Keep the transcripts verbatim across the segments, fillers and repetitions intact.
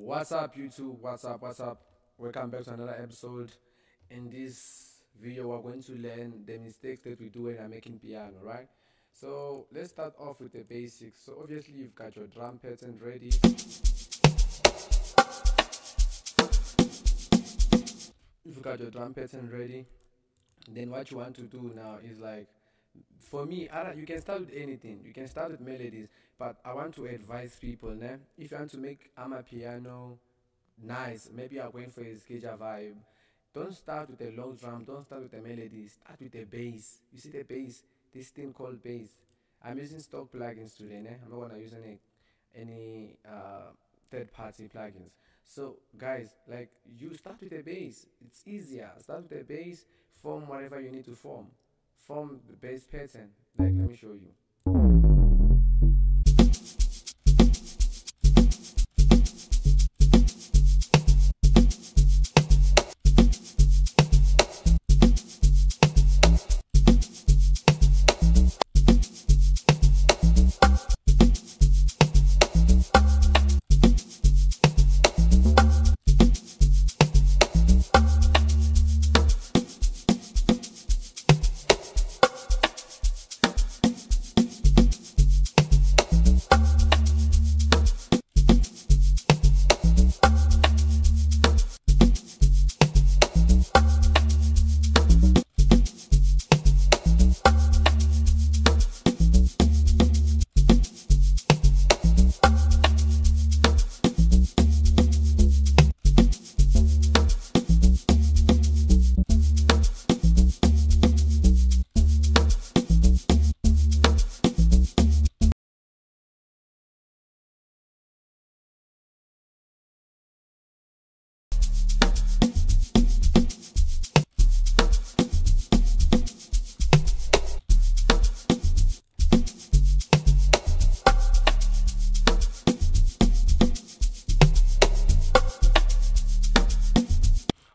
What's up YouTube? What's up? What's up? Welcome back to another episode. In this video we're going to learn the mistakes that we do when we're making piano, right? So let's start off with the basics. So obviously you've got your drum pattern ready. You've got your drum pattern ready. Then what you want to do now is, like, for me, you can start with anything. You can start with melodies, but I want to advise people, né? If you want to make Amapiano nice, maybe you're going for a skeja vibe, don't start with a low drum, don't start with a melody, start with a bass. You see the bass, this thing called bass. I'm using stock plugins today, né? I'm not gonna use any, any uh, third-party plugins. So guys, like, you start with a bass. It's easier. Start with a bass, form whatever you need to form. Form the bass pattern. Like, let me show you.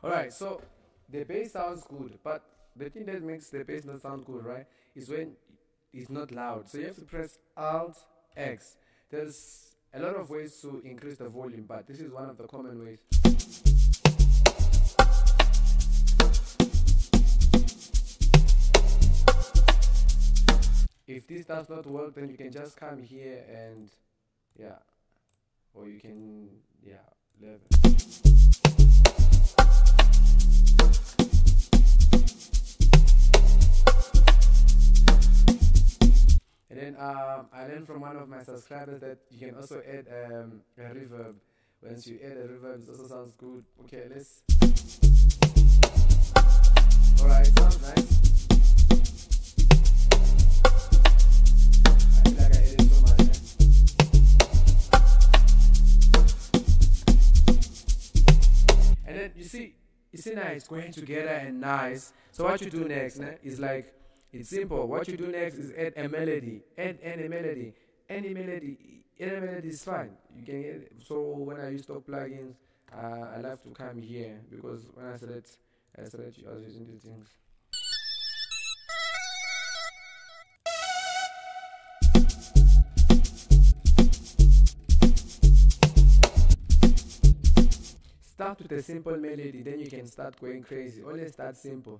Alright, so the bass sounds good, but the thing that makes the bass not sound good, right, is when it's not loud. So you have to press Alt X. There's a lot of ways to increase the volume, but this is one of the common ways. If this does not work, then you can just come here and, yeah, or you can, yeah, level. And then um, I learned from one of my subscribers that you can also add um, a reverb. Once you add a reverb, it also sounds good. Okay, let's... Alright, sounds nice. See, now it's going together and nice. So what you do next, né, is, like, it's simple. What you do next is add a melody. Add any melody. Any melody. Any melody is fine. You can get it. So when I use stock plugins, uh, I love to come here because when I select, I select I was using these things. Start with a simple melody, then you can start going crazy. Always start simple.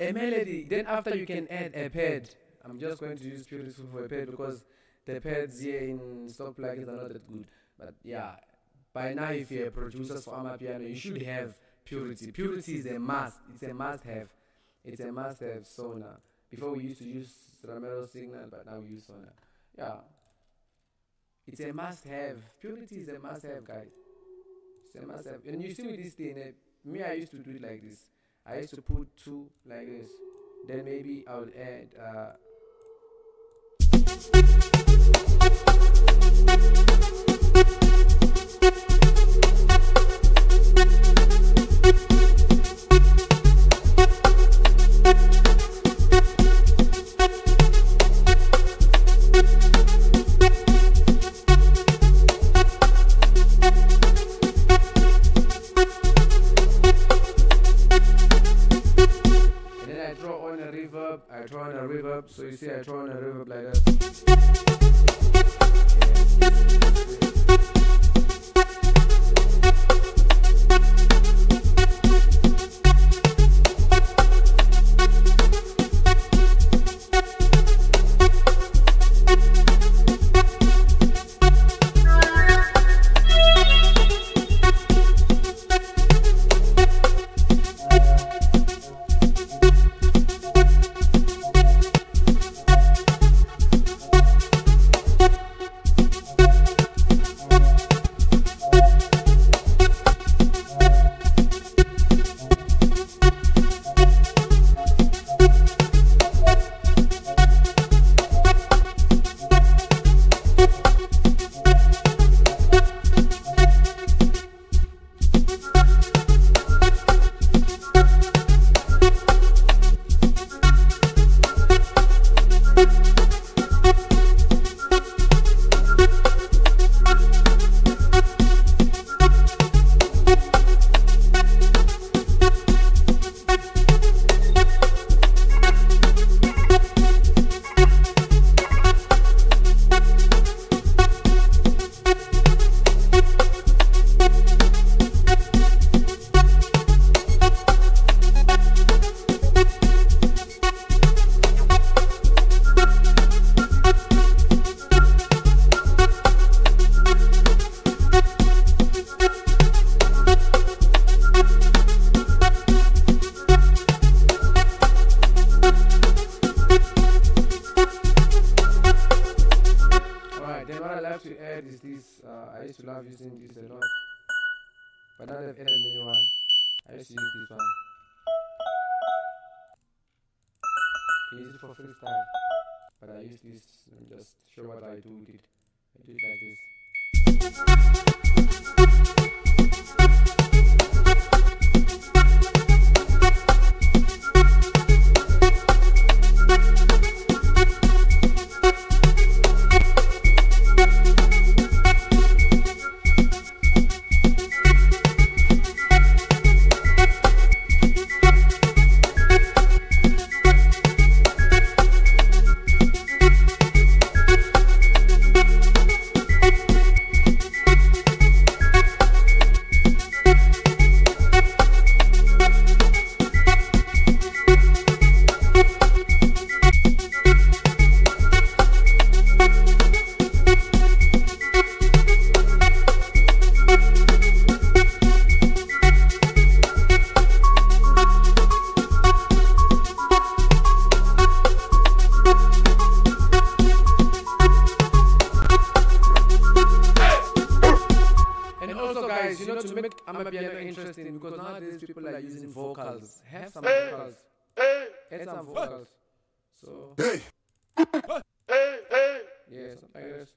a melody. Then after you can add a pad. I'm just going to use Purity for a pad because the pads here in stock plugins are not that good. But yeah, by now if you're a producer for Amapiano, you should have Purity. Purity is a must. It's a must-have. It's a must-have Sonar. Before we used to use Romero Signal, but now we use Sonar. Yeah, it's a must-have. Purity is a must-have, guys. It's a must-have. And you see with this thing, uh, me, I used to do it like this. I used to put two like this. Then maybe I would add. Uh, I throw on a reverb, so you see I throw on a reverb like this. uh, I used to love using this a lot, but now they've added a new one. I used to use this one. I use it for freestyle, but I use this and just show what I do with it. I do it like this. You know, to make Amapiano interesting, because nowadays people are using vocals. Have some vocals. Add some vocals. So yeah, something like this.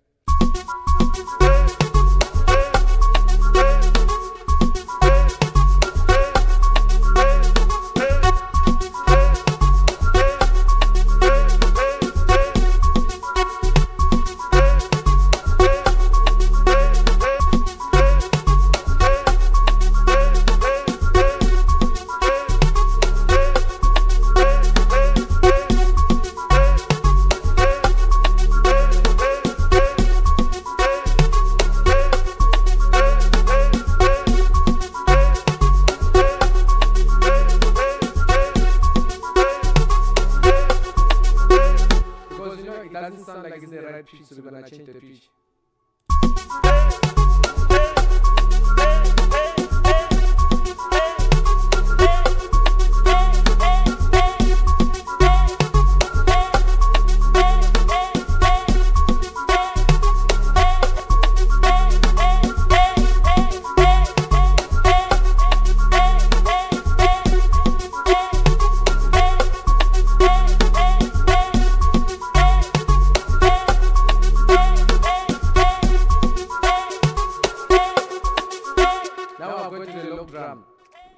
doesn't sound like it's the right pitch, so we're gonna change the pitch.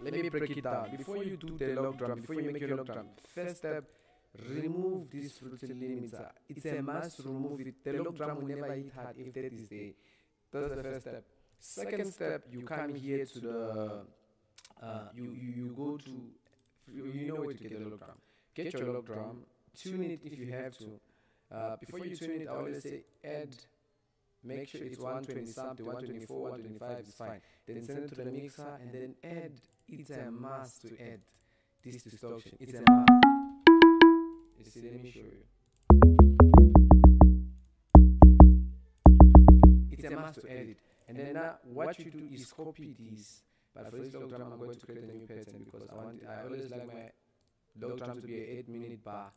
Let me break it down. Before you do the log drum, before you make your log drum, first step, remove this routine limiter. It's a must, remove it. The log drum will never hit hard if that is there. That's the first step. Second step, you come here to the, uh, you, you, you go to, you know where to get the log drum. Get your log drum, tune it if you have to. Uh, before you tune it, I always say add. Make sure it's one twenty something, one twenty-four, one twenty-five is fine. Then send it to the mixer and then add. It's a must to add this distortion. It's a must. You see, let me show you. It's a must to add it. And then now, what you do is copy this. But for this log drum, I'm going to create a new pattern because I want. I always like my log drum to be an eight-minute bar.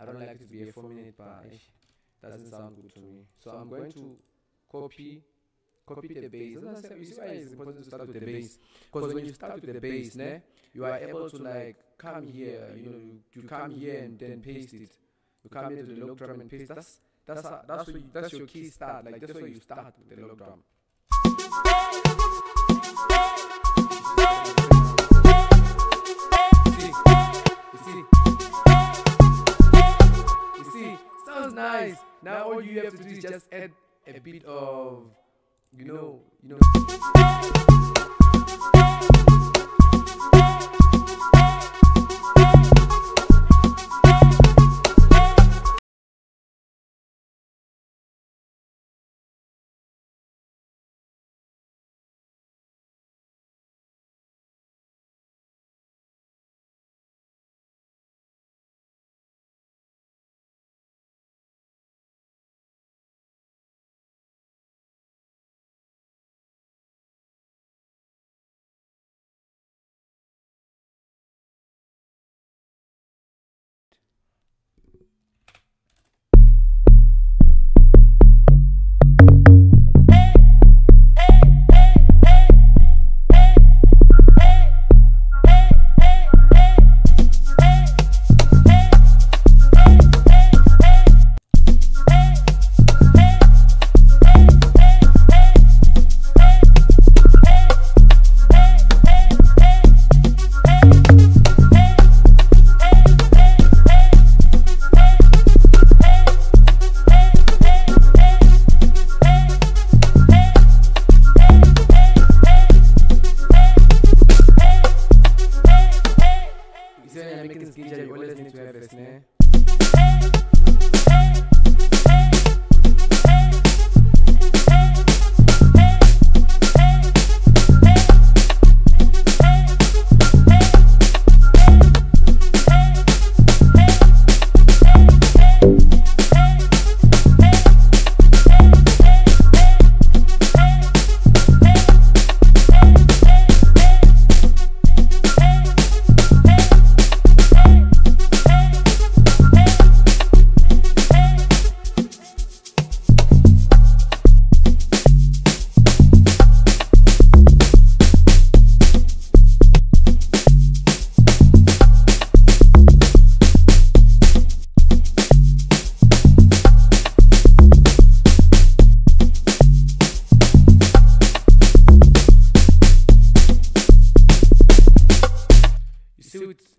I don't like it to be a four-minute bar. It doesn't sound good to me. So I'm going to copy, copy the bass. That's you see why it's important to start with the bass. Because when you start with the bass, né, you are able to like come here, you know, you, you come here and then paste it. You come here to the log drum and paste. That's that's how, that's what you, that's your key start. Like that's where you start with the log drum. You see, you see, sounds nice. Now all you have to do is just add a bit of, you know, you know.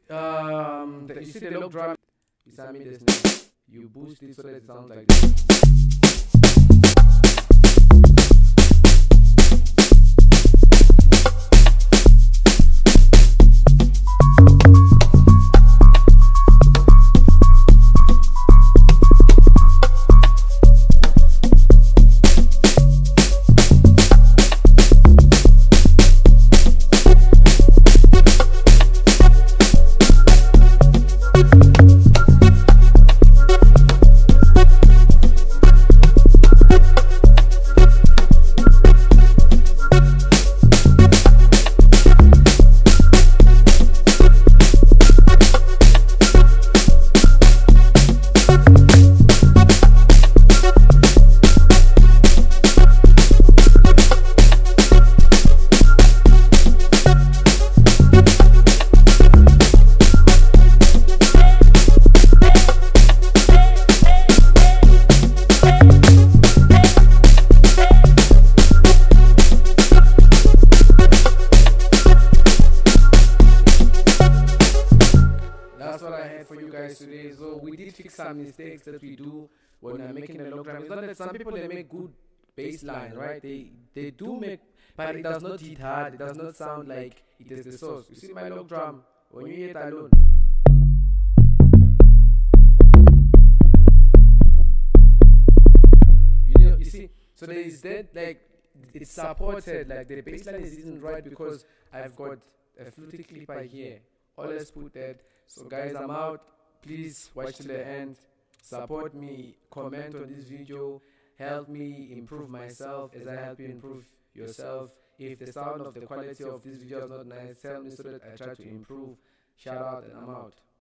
Um, the, you see the log drum, you boost it so that it sounds like for you guys today. So we did fix some mistakes that we do when I'm making a long drum. It's not that some people, they make good bass line, right? They they do make, but it does not hit hard. It does not sound like it is the source. You see my long drum, when you hear it alone. You know, you see, so there is that, like, it's supported, like the bass line isn't right because I've got a flute clipper here. Always put that. So guys, I'm out. Please watch till the end. Support me. Comment on this video. Help me improve myself as I help you improve yourself. If the sound of the quality of this video is not nice, tell me so that I try to improve. Shout out and I'm out.